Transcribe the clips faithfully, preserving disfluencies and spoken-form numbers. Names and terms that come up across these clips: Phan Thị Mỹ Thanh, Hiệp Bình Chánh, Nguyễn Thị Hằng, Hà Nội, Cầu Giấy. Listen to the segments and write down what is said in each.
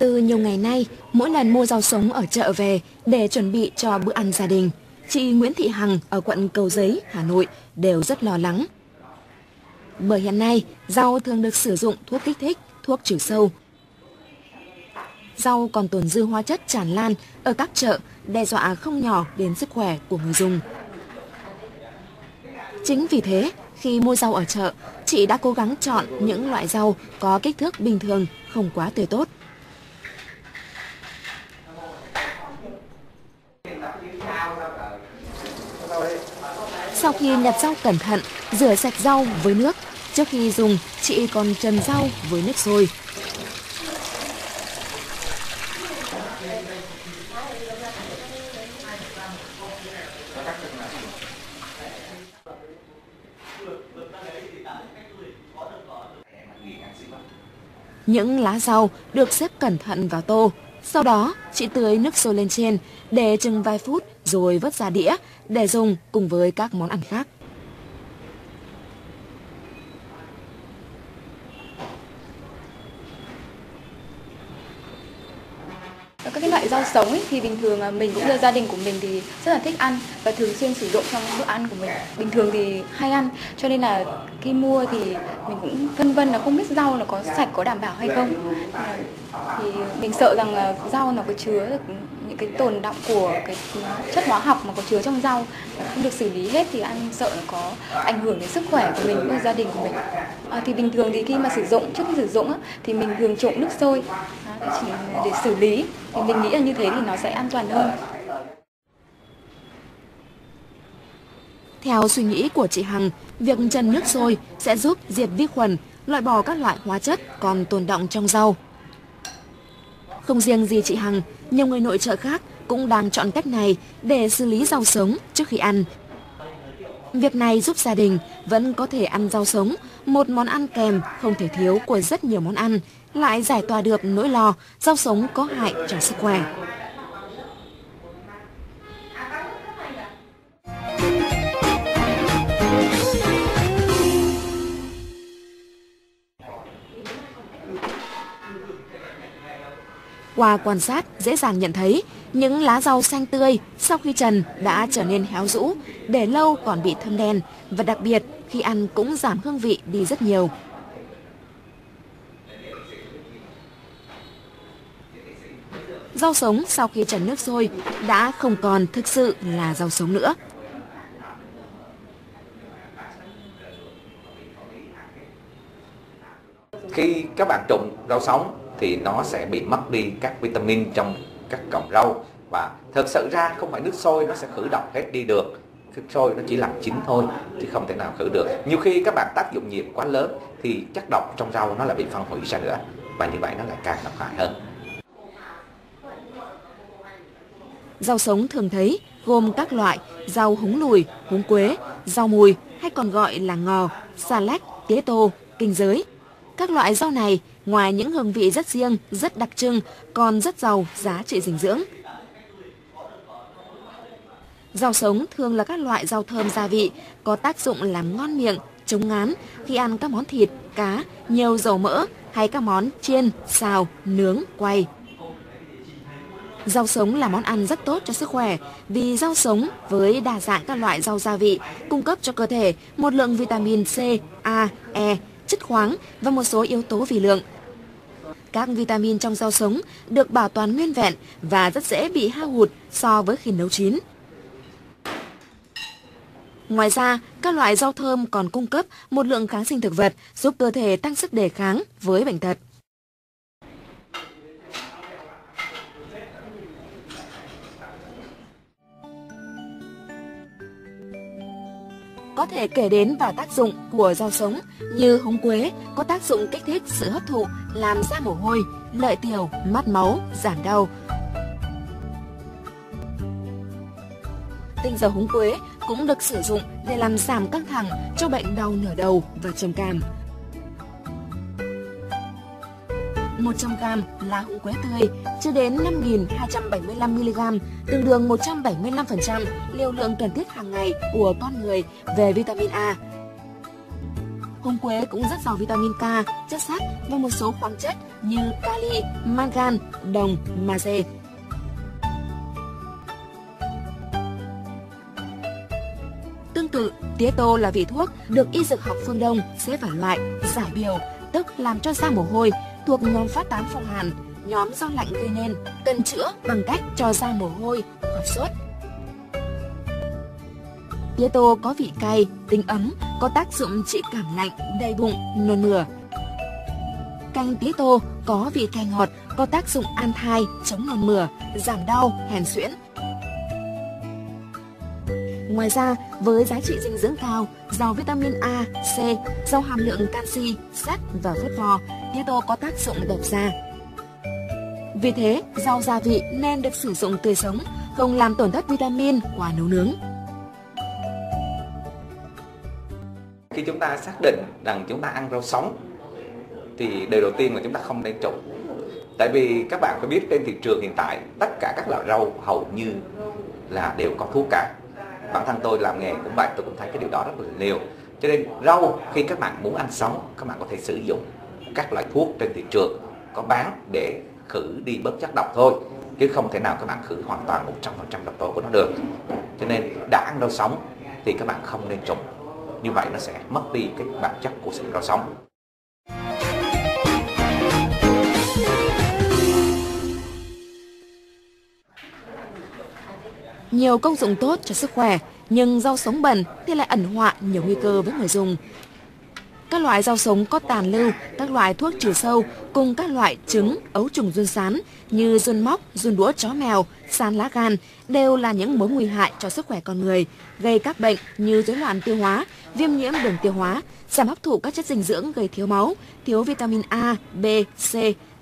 Từ nhiều ngày nay, mỗi lần mua rau sống ở chợ về để chuẩn bị cho bữa ăn gia đình, chị Nguyễn Thị Hằng ở quận Cầu Giấy, Hà Nội đều rất lo lắng. Bởi hiện nay, rau thường được sử dụng thuốc kích thích, thuốc trừ sâu. Rau còn tồn dư hóa chất tràn lan ở các chợ, đe dọa không nhỏ đến sức khỏe của người dùng. Chính vì thế, khi mua rau ở chợ, chị đã cố gắng chọn những loại rau có kích thước bình thường, không quá tươi tốt. Sau khi nhặt rau cẩn thận, rửa sạch rau với nước. Trước khi dùng, chị còn trần rau với nước sôi. Những lá rau được xếp cẩn thận vào tô. Sau đó, chị tưới nước sôi lên trên để chừng vài phút rồi vớt ra đĩa để dùng cùng với các món ăn khác. Các cái loại rau sống ấy, thì bình thường mình cũng như gia đình của mình thì rất là thích ăn và thường xuyên sử dụng trong bữa ăn của mình. Bình thường thì hay ăn, cho nên là khi mua thì mình cũng phân vân là không biết rau là có sạch, có đảm bảo hay không. Thì mình sợ rằng là rau nó có chứa được những cái tồn đọng của cái chất hóa học mà có chứa trong rau, không được xử lý hết thì ăn sợ là có ảnh hưởng đến sức khỏe của mình cũng như gia đình của mình. À, thì bình thường thì khi mà sử dụng, trước khi sử dụng á, thì mình thường trộn nước sôi chỉ để xử lý, thì mình nghĩ là như thế thì nó sẽ an toàn hơn. Theo suy nghĩ của chị Hằng, việc chần nước sôi sẽ giúp diệt vi khuẩn, loại bỏ các loại hóa chất còn tồn đọng trong rau. Không riêng gì chị Hằng, nhiều người nội trợ khác cũng đang chọn cách này để xử lý rau sống trước khi ăn. Việc này giúp gia đình vẫn có thể ăn rau sống, một món ăn kèm không thể thiếu của rất nhiều món ăn, lại giải tỏa được nỗi lo rau sống có hại cho sức khỏe. Qua quan sát, dễ dàng nhận thấy những lá rau xanh tươi sau khi trần đã trở nên héo rũ, để lâu còn bị thâm đen và đặc biệt khi ăn cũng giảm hương vị đi rất nhiều. Rau sống sau khi trần nước sôi đã không còn thực sự là rau sống nữa. Khi các bạn trộn rau sống thì nó sẽ bị mất đi các vitamin trong các cọng rau, và thật sự ra không phải nước sôi nó sẽ khử độc hết đi được. Nước sôi nó chỉ làm chín thôi chứ không thể nào khử được. Nhiều khi các bạn tác dụng nhiệt quá lớn thì chất độc trong rau nó lại bị phân hủy ra nữa, và như vậy nó lại càng độc hại hơn. Rau sống thường thấy gồm các loại rau húng lùi, húng quế, rau mùi hay còn gọi là ngò, xà lách, tía tô, kinh giới. Các loại rau này ngoài những hương vị rất riêng, rất đặc trưng, còn rất giàu giá trị dinh dưỡng. Rau sống thường là các loại rau thơm gia vị, có tác dụng làm ngon miệng, chống ngán khi ăn các món thịt, cá, nhiều dầu mỡ hay các món chiên, xào, nướng, quay. Rau sống là món ăn rất tốt cho sức khỏe vì rau sống với đa dạng các loại rau gia vị cung cấp cho cơ thể một lượng vitamin C, A, E, chất khoáng và một số yếu tố vi lượng. Các vitamin trong rau sống được bảo toàn nguyên vẹn và rất dễ bị hao hụt so với khi nấu chín. Ngoài ra, các loại rau thơm còn cung cấp một lượng kháng sinh thực vật giúp cơ thể tăng sức đề kháng với bệnh tật. Có thể kể đến vào tác dụng của rau sống như húng quế có tác dụng kích thích sự hấp thụ, làm ra mồ hôi, lợi tiểu, mát máu, giảm đau. Tinh dầu húng quế cũng được sử dụng để làm giảm căng thẳng cho bệnh đau nửa đầu và trầm cảm. một trăm gam lá húng quế tươi chứa đến năm nghìn hai trăm bảy mươi lăm mi li gam, tương đương một trăm bảy mươi lăm phần trăm liều lượng cần thiết hàng ngày của con người về vitamin A. Húng quế cũng rất giàu vitamin K, chất sắt và một số khoáng chất như kali, mangan, đồng, magie. Tương tự, tía tô là vị thuốc được y dược học phương Đông xếp vào loại giải biểu, tức làm cho da mồ hôi, thuộc nhóm phát tán phong hàn, nhóm do lạnh gây nên, cần chữa bằng cách cho da mồ hôi, hoặc sốt. Tía tô có vị cay, tính ấm, có tác dụng trị cảm lạnh, đầy bụng, nôn mửa. Canh tía tô có vị cay ngọt, có tác dụng an thai, chống nôn mửa, giảm đau, hèn suyễn. Ngoài ra, với giá trị dinh dưỡng cao, giàu vitamin A, C, giàu hàm lượng canxi, sắt và phốt pho, tía tô có tác dụng độc da. Vì thế, rau gia vị nên được sử dụng tươi sống, không làm tổn thất vitamin qua nấu nướng. Khi chúng ta xác định rằng chúng ta ăn rau sống thì điều đầu tiên là chúng ta không nên trộn. Tại vì các bạn phải biết trên thị trường hiện tại tất cả các loại rau hầu như là đều có thuốc cả. Bản thân tôi làm nghề cũng vậy, tôi cũng thấy cái điều đó rất là nhiều. Cho nên rau khi các bạn muốn ăn sống, các bạn có thể sử dụng các loại thuốc trên thị trường có bán để khử đi bớt chất độc thôi, chứ không thể nào các bạn khử hoàn toàn một trăm phần trăm độc tố của nó được. Cho nên đã ăn rau sống thì các bạn không nên trộn. Như vậy nó sẽ mất đi cái bản chất của sự rau sống. Nhiều công dụng tốt cho sức khỏe, nhưng rau sống bẩn thì lại ẩn họa nhiều nguy cơ với người dùng. Các loại rau sống có tàn lưu, các loại thuốc trừ sâu cùng các loại trứng, ấu trùng giun sán như giun móc, giun đũa chó mèo, sán lá gan đều là những mối nguy hại cho sức khỏe con người, gây các bệnh như rối loạn tiêu hóa, viêm nhiễm đường tiêu hóa, giảm hấp thụ các chất dinh dưỡng gây thiếu máu, thiếu vitamin A, B, C,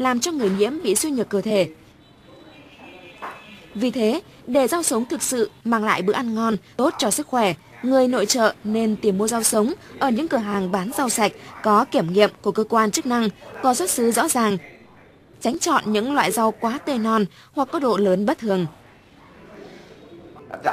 làm cho người nhiễm bị suy nhược cơ thể. Vì thế, để rau sống thực sự mang lại bữa ăn ngon, tốt cho sức khỏe, người nội trợ nên tìm mua rau sống ở những cửa hàng bán rau sạch có kiểm nghiệm của cơ quan chức năng, có xuất xứ rõ ràng. Tránh chọn những loại rau quá tươi non hoặc có độ lớn bất thường.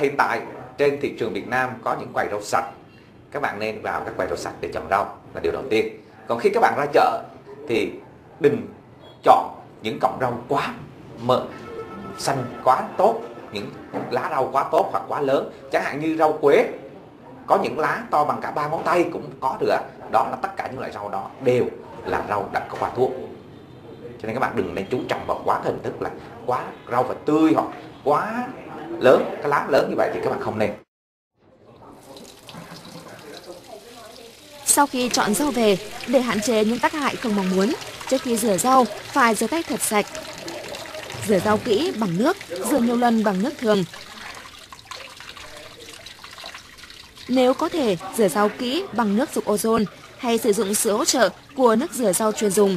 Hiện tại, trên thị trường Việt Nam có những quầy rau sạch. Các bạn nên vào các quầy rau sạch để chọn rau là điều đầu tiên. Còn khi các bạn ra chợ thì đừng chọn những cọng rau quá mỡ, xanh quá tốt, những lá rau quá tốt hoặc quá lớn. Chẳng hạn như rau quế có những lá to bằng cả ba ngón tay cũng có được. Đó là tất cả những loại rau đó đều là rau đã có hòa thuốc. Cho nên các bạn đừng nên chú trọng vào quá hình thức là quá rau và tươi hoặc quá lớn, cái lá lớn như vậy thì các bạn không nên. Sau khi chọn rau về, để hạn chế những tác hại không mong muốn, trước khi rửa rau phải rửa tay thật sạch. Rửa rau kỹ bằng nước, rửa nhiều lần bằng nước thường. Nếu có thể, rửa rau kỹ bằng nước giục ozone hay sử dụng sự hỗ trợ của nước rửa rau chuyên dùng.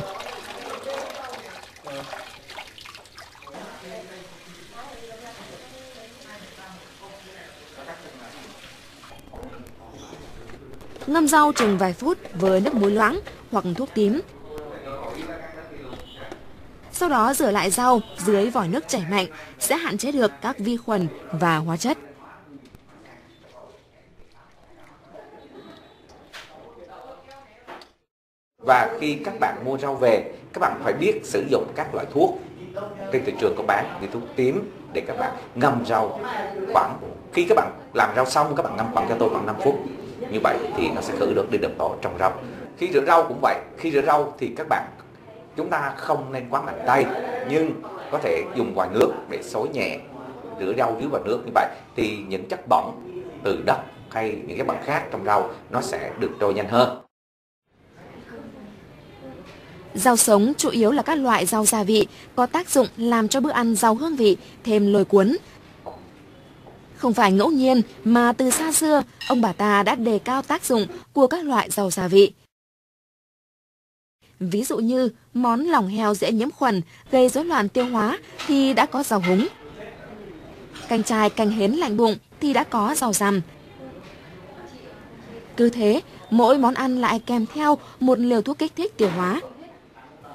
Ngâm rau chừng vài phút với nước muối loãng hoặc thuốc tím. Sau đó rửa lại rau dưới vòi nước chảy mạnh sẽ hạn chế được các vi khuẩn và hóa chất. Và khi các bạn mua rau về, các bạn phải biết sử dụng các loại thuốc trên thị trường có bán như thuốc tím để các bạn ngâm rau khoảng, khi các bạn làm rau xong các bạn ngâm khoảng cho tôi khoảng năm phút. Như vậy thì nó sẽ khử được đi độc tố trong rau. Khi rửa rau cũng vậy, khi rửa rau thì các bạn chúng ta không nên quá mạnh tay, nhưng có thể dùng vòi nước để xối nhẹ, rửa rau dưới vòi nước như vậy thì những chất bẩn từ đất hay những cái bẩn khác trong rau nó sẽ được trôi nhanh hơn. Rau sống chủ yếu là các loại rau gia vị có tác dụng làm cho bữa ăn giàu hương vị, thêm lôi cuốn. Không phải ngẫu nhiên mà từ xa xưa, ông bà ta đã đề cao tác dụng của các loại rau gia vị. Ví dụ như món lòng heo dễ nhiễm khuẩn, gây rối loạn tiêu hóa thì đã có rau húng. Canh chai, canh hến lạnh bụng thì đã có rau rằm. Cứ thế, mỗi món ăn lại kèm theo một liều thuốc kích thích tiêu hóa.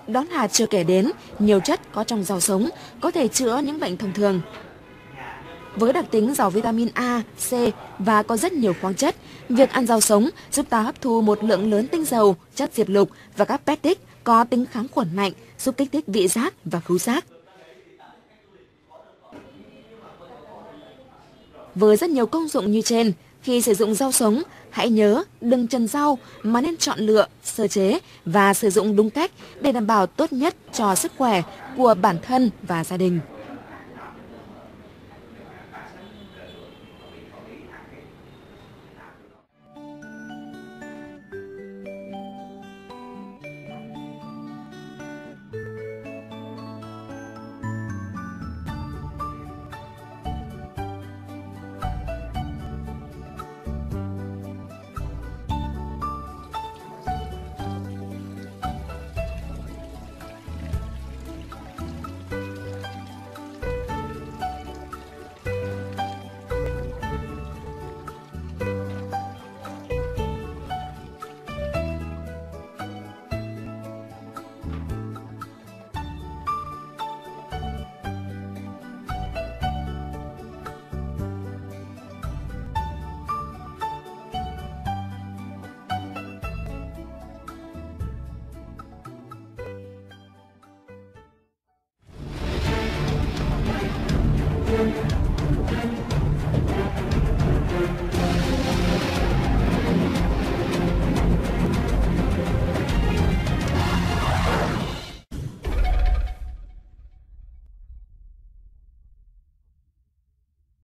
Đó là chưa kể đến, nhiều chất có trong rau sống có thể chữa những bệnh thông thường. Với đặc tính giàu vitamin A, C và có rất nhiều khoáng chất, việc ăn rau sống giúp ta hấp thu một lượng lớn tinh dầu, chất diệp lục và các pectin có tính kháng khuẩn mạnh, giúp kích thích vị giác và khứu giác. Với rất nhiều công dụng như trên, khi sử dụng rau sống, hãy nhớ đừng chần rau mà nên chọn lựa, sơ chế và sử dụng đúng cách để đảm bảo tốt nhất cho sức khỏe của bản thân và gia đình.